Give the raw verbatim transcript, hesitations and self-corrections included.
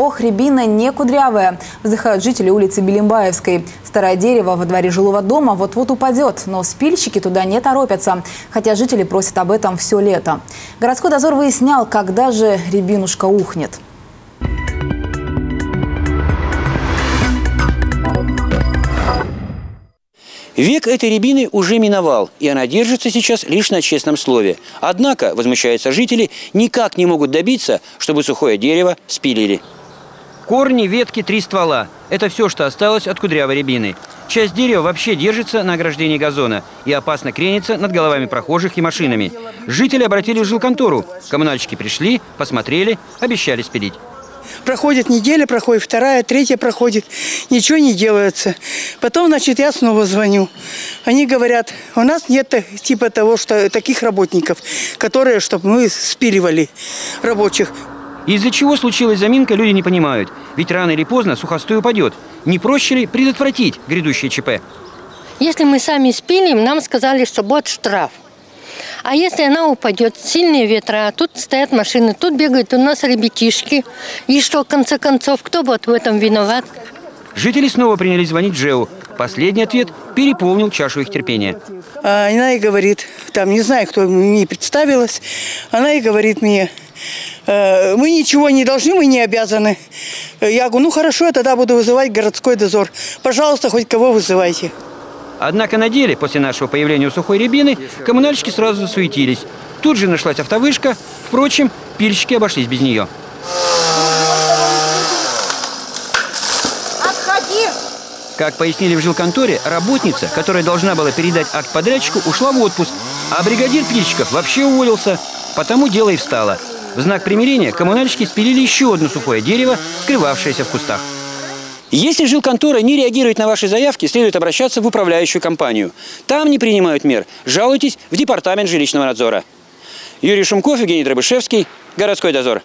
Ох, рябина не кудрявая, вздыхают жители улицы Билимбаевской. Старое дерево во дворе жилого дома вот-вот упадет, но спильщики туда не торопятся, хотя жители просят об этом все лето. Городской дозор выяснял, когда же рябинушка ухнет. Век этой рябины уже миновал, и она держится сейчас лишь на честном слове. Однако, возмущаются жители, никак не могут добиться, чтобы сухое дерево спилили. Корни, ветки, три ствола – это все, что осталось от кудрявой рябины. Часть дерева вообще держится на ограждении газона и опасно кренится над головами прохожих и машинами. Жители обратились в жилконтору. Коммунальщики пришли, посмотрели, обещали спилить. Проходит неделя, проходит вторая, третья проходит, ничего не делается. Потом, значит, я снова звоню. Они говорят, у нас нет типа того, что таких работников, которые, чтобы мы спиливали рабочих. Из-за чего случилась заминка, люди не понимают. Ведь рано или поздно сухостой упадет. Не проще ли предотвратить грядущее ЧП? Если мы сами спилим, нам сказали, что будет штраф. А если она упадет, сильные ветра, тут стоят машины, тут бегают у нас ребятишки. И что, в конце концов, кто вот в этом виноват? Жители снова принялись звонить ЖЭУ. Последний ответ переполнил чашу их терпения. Она и говорит, там не знаю, кто мне представилась, она и говорит мне, мы ничего не должны, мы не обязаны. Я говорю, ну хорошо, я тогда буду вызывать городской дозор. Пожалуйста, хоть кого вызывайте. Однако на деле, после нашего появления у сухой рябины, коммунальщики сразу засуетились. Тут же нашлась автовышка. Впрочем, пильщики обошлись без нее. Отходи! Как пояснили в жилконторе, работница, которая должна была передать акт подрядчику, ушла в отпуск. А бригадир пильщиков вообще уволился. Потому дело и встало. В знак примирения коммунальщики спилили еще одно сухое дерево, скрывавшееся в кустах. Если жилконтора не реагирует на ваши заявки, следует обращаться в управляющую компанию. Там не принимают мер. Жалуйтесь в департамент жилищного надзора. Юрий Шумков, Евгений Дробышевский, Городской дозор.